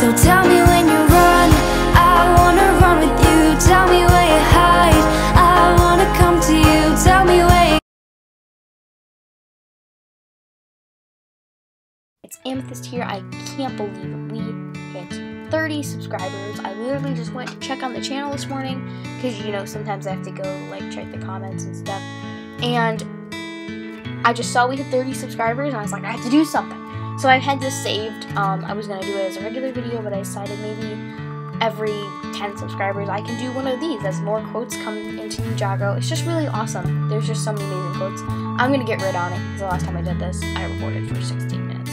So tell me when you run, I wanna run with you. Tell me where you hide, I wanna come to you. Tell me where you... It's Amethyst here. I can't believe we hit 30 subscribers. I literally just went to check on the channel this morning, because you know sometimes I have to go like check the comments and stuff, and I just saw we had 30 subscribers and I was like, I have to do something. So I had this saved. I was going to do it as a regular video, but I decided maybe every 10 subscribers I can do one of these as more quotes come into Ninjago. It's just really awesome. There's just some amazing quotes. I'm going to get rid on it because the last time I did this, I recorded for 16 minutes.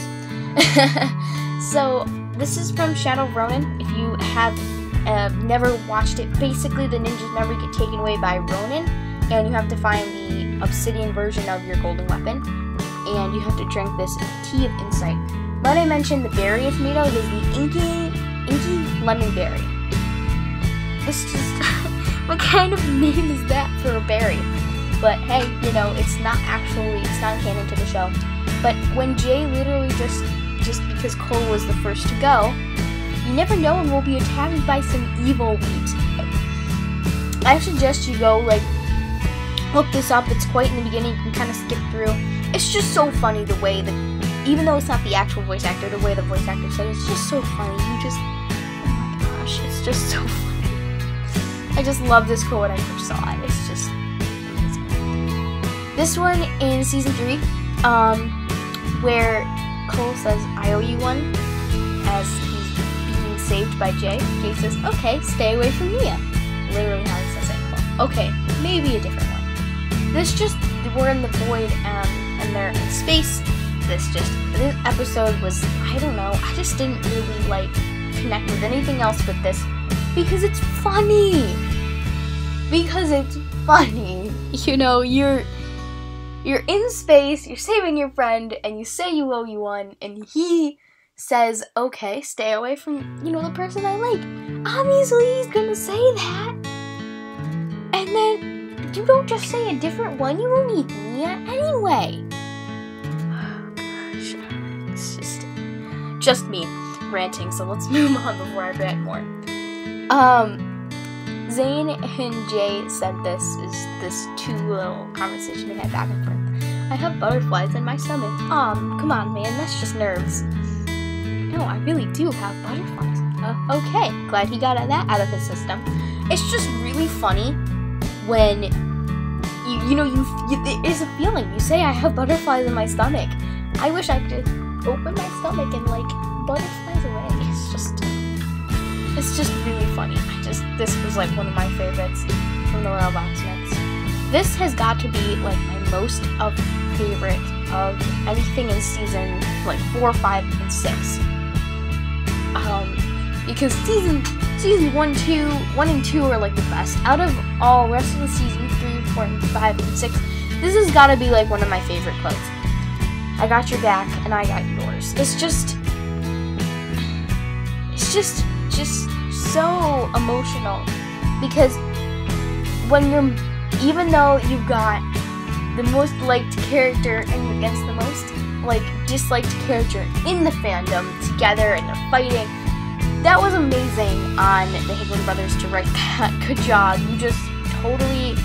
So this is from Shadow Ronin. If you have never watched it, basically the ninja's memory get taken away by Ronin, and you have to find the obsidian version of your golden weapon, and you have to drink this tea of insight. Let me mention the berry it's made of is the inky lemon berry. It's just, what kind of name is that for a berry? But hey, you know, it's not canon to the show. But when Jay literally just because Cole was the first to go, you never know when we'll be attacked by some evil wheat. I suggest you go, like, look this up. It's quite in the beginning. You can kind of skip through. It's just so funny the way that, even though it's not the actual voice actor, the way the voice actor said it, it's just so funny. You just, oh my gosh, it's just so funny. I just love this quote when I first saw it. It's just amazing. This one in season 3, where Cole says, "I owe you one," as he's being saved by Jay. Jay says, "Okay, stay away from Mia." Literally how he says it. Cole, "Okay, maybe a different one." This just, we're in the void, and they're in space. This episode was, I don't know, I just didn't really, like, connect with anything else but this, because it's funny! Because it's funny! You know, you're in space, you're saving your friend, and you say you owe you one, and he says, "Okay, stay away from, you know, the person I like." Obviously he's gonna say that! And then, you don't just say a different one, you will need Mia anyway. Oh gosh, it's just me ranting, so let's move on before I rant more. Zane and Jay said this is this two little conversation they had back and forth. "I have butterflies in my stomach." Come on man, that's just nerves. "No, I really do have butterflies." Okay, glad he got that out of his system. It's just really funny when you know it is a feeling. You say, "I have butterflies in my stomach." I wish I could open my stomach and like butterflies away. It's just really funny. This was like one of my favorites from the Royal Blacksmiths. This has got to be like my most favorite of anything in season like 4, 5, and 6. Because season 1 and 2 are like the best. Out of all rest of the season 3, 4, 5, and 6, this has got to be like one of my favorite quotes. "I got your back and I got yours." It's just so emotional, because when you're, even though you've got the most liked character and against the most like disliked character in the fandom together and they're fighting. That was amazing on the Higgins Brothers to write that. Good job. You just totally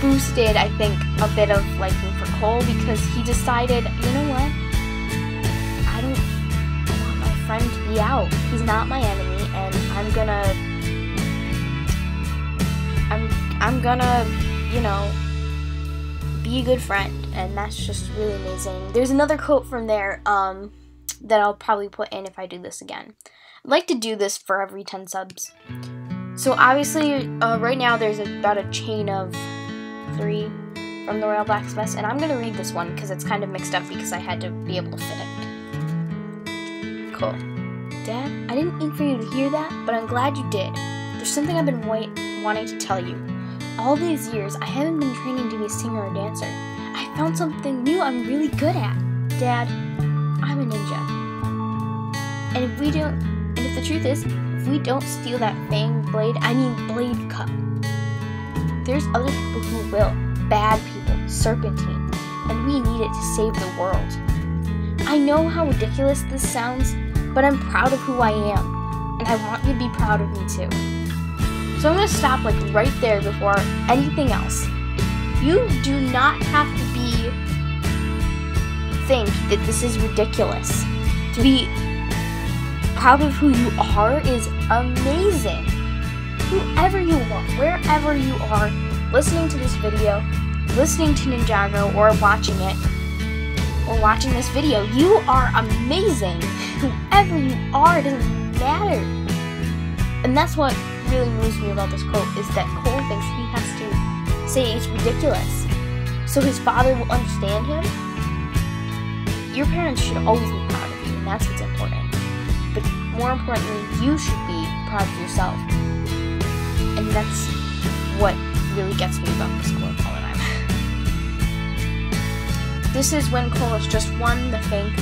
boosted, I think, a bit of liking for Cole, because he decided, you know what? I don't want my friend to be out. He's not my enemy, and I'm gonna, you know, be a good friend, and that's just really amazing. There's another quote from there, that I'll probably put in if I do this again. I'd like to do this for every 10 subs. So obviously, right now there's about a chain of 3 from the Royal Blacksmiths, and I'm going to read this one because it's kind of mixed up because I had to be able to fit it. Cool. "Dad, I didn't mean for you to hear that, but I'm glad you did. There's something I've been wanting to tell you. All these years, I haven't been training to be a singer or dancer. I found something new I'm really good at. Dad, I'm a ninja. And if the truth is, if we don't steal that blade cup, there's other people who will. Bad people, serpentine, and we need it to save the world. I know how ridiculous this sounds, but I'm proud of who I am, and I want you to be proud of me too. So I'm going to stop like right there before anything else. You do not have to think that this is ridiculous. To be proud of who you are is amazing. Whoever you are, wherever you are, listening to this video, listening to Ninjago, or watching this video, you are amazing. Whoever you are, it doesn't matter. And that's what really moves me about this quote, is that Cole thinks he has to say it's ridiculous so his father will understand him. Your parents should always be proud of you, and that's what's important. But more importantly, you should be proud of yourself. And that's what really gets me about this quote all the time. This is when Cole has just won the blade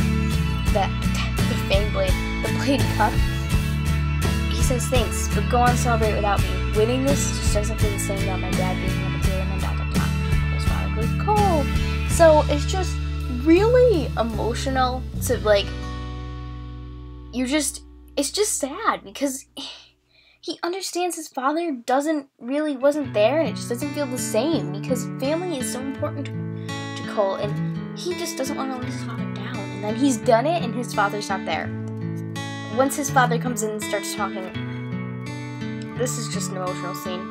cup. He says, "Thanks, but go on, celebrate without me. Winning this just doesn't feel the same without my dad being able to do it and dot dot dot." Cole's father goes, "Cole." So it's just really emotional to like, it's just sad because he understands his father wasn't there, and it just doesn't feel the same because family is so important to Cole, and he just doesn't want to let his father down. And then he's done it and his father's not there. Once his father comes in and starts talking, this is just an emotional scene.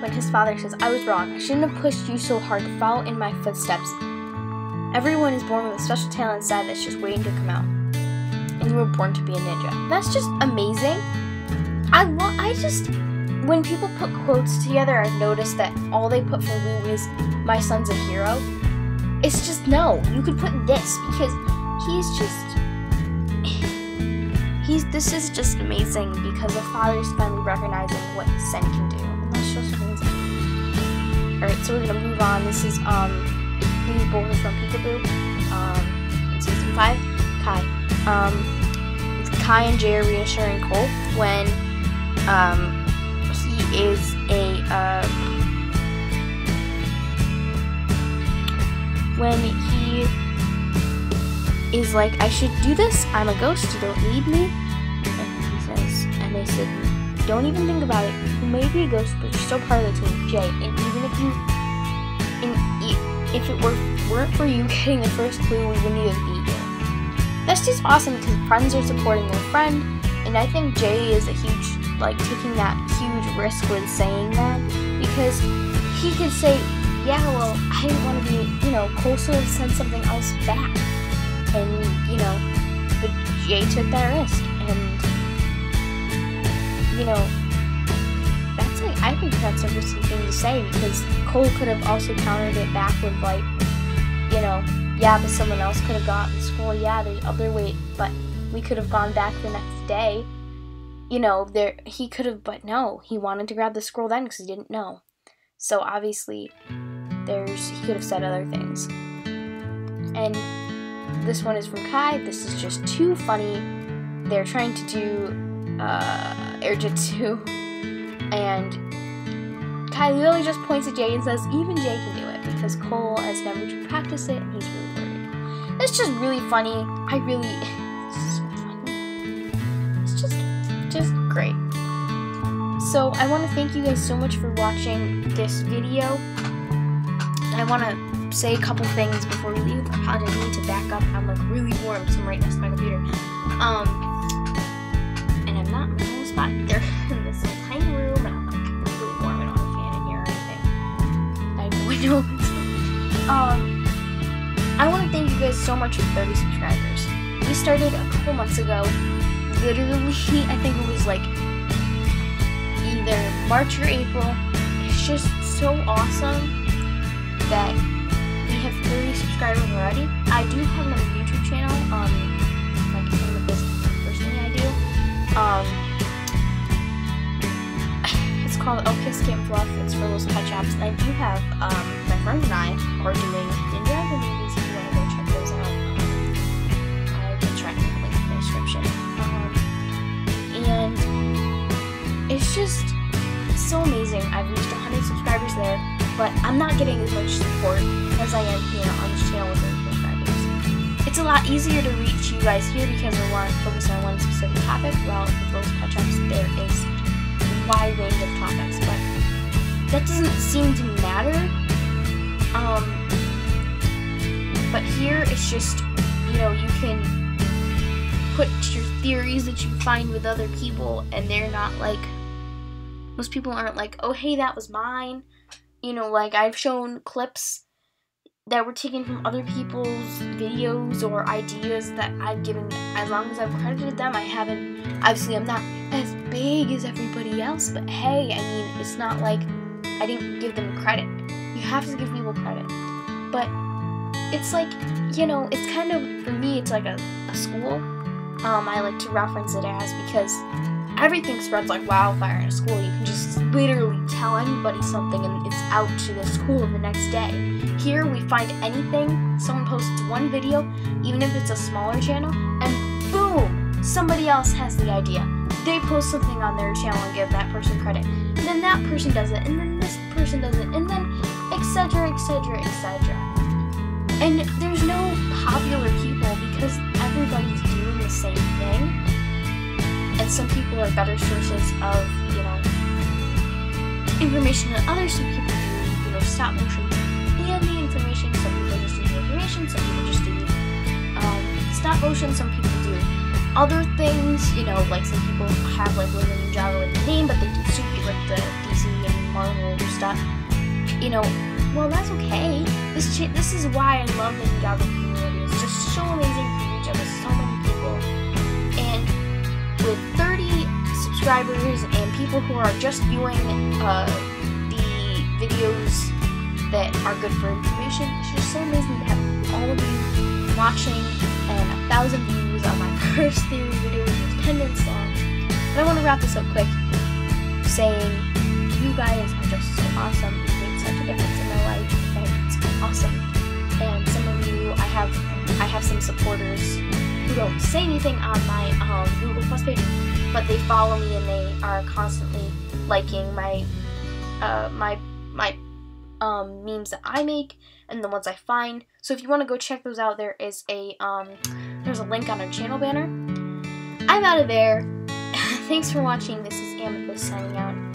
When his father says, "I was wrong. I shouldn't have pushed you so hard to follow in my footsteps. Everyone is born with a special talent inside that's just waiting to come out. And you were born to be a ninja." That's just amazing. When people put quotes together, I've noticed that all they put for Lou is, "My son's a hero." It's just, no, you could put this, because this is just amazing because the father's finally recognizing what his son can do. And that's just amazing. Alright, so we're gonna move on. This is, Higgins Brothers from Peekaboo, in season 5, Kai. Kai and Jay are reassuring Cole when he is a when he is like, "I should do this. I'm a ghost. You don't need me." And he says, and they said, "Don't even think about it. You may be a ghost, but you're still part of the team, Jay. And even if you." If it weren't for you getting the first clue, we wouldn't even be here." That's just awesome because friends are supporting their friend, and I think Jay is taking that huge risk with saying that, because he could say, "Yeah, well, I didn't want to be, Cole sort of sent something else back," and, but Jay took that risk, and, I think that's a risky thing to say, because Cole could have also countered it back with "Yeah, but someone else could have gotten school. Yeah, there's other way, but we could have gone back the next day." He could have, but no, he wanted to grab the scroll then because he didn't know. So obviously, he could have said other things. And this one is from Kai. This is just too funny. They're trying to do air jitsu. And Kai literally just points at Jay and says, "Even Jay can do it," because Cole has never practiced it, and he's really worried. It's just really funny. It's just so funny. It's just great. So I want to thank you guys so much for watching this video. I want to say a couple things before we leave. I need to back up. I'm like really warm, so I'm right next to my computer. And I'm not in the wrong spot there. I want to thank you guys so much for 30 subscribers. We started a couple months ago. Literally, I think it was either March or April. It's just so awesome that we have 30 subscribers already. I do have another YouTube channel. In the business personally, I do. It's called Okay Scamp Fluff. It's for those pet shops. And I do have my friend and I are doing Ninjago movies. If you want to go check those out, I will try to put a link in the description. And it's just so amazing. I've reached 100 subscribers there, but I'm not getting as much support as I am here on this channel with 30 subscribers. It's a lot easier to reach you guys here because we want to focus on one specific topic. Well, with those touch-ups, there is a wide range of topics, but that doesn't seem to matter. But here, it's just, you know, you can put your theories that you find with other people, and they're not like, most people aren't like, oh, hey, that was mine. You know, like, I've shown clips that were taken from other people's videos or ideas that I've given. As long as I've credited them, I haven't, obviously I'm not as big as everybody else, but hey, I mean, it's not like I didn't give them credit. You have to give people credit. But it's like, you know, it's kind of, for me, it's like a school. I like to reference it as, because everything spreads like wildfire in a school. You can just literally tell anybody something and it's out to the school the next day. Here we find anything, someone posts one video, even if it's a smaller channel, and boom, somebody else has the idea. They post something on their channel and give that person credit. And then that person does it, and then this person does it, and then etc, etc, etc. And there's no popular people because everybody's doing the same thing. And some people are better sources of, you know, information than others. Some people do, you know, stop motion and the information. Some people just do the information. Some people just do stop motion. Some people do other things, you know, like some people have like William and Java with the name, but they do super like the DC and Marvel stuff. You know, well, that's okay. This is why I love the Java community. It's just so amazing to reach out to so many people. With 30 subscribers and people who are just viewing the videos that are good for information, it's just so amazing to have all of you watching, and 1,000 views on my first theory video with Independence Song. And I want to wrap this up quick, saying you guys are just so awesome. You've made such a difference in my life, and it's awesome. And some of you, I have some supporters who don't say anything on my Google Plus page, but they follow me and they are constantly liking my memes that I make and the ones I find. So if you want to go check those out, there is a there's a link on our channel banner. I'm out of there. Thanks for watching. This is Amethyst signing out.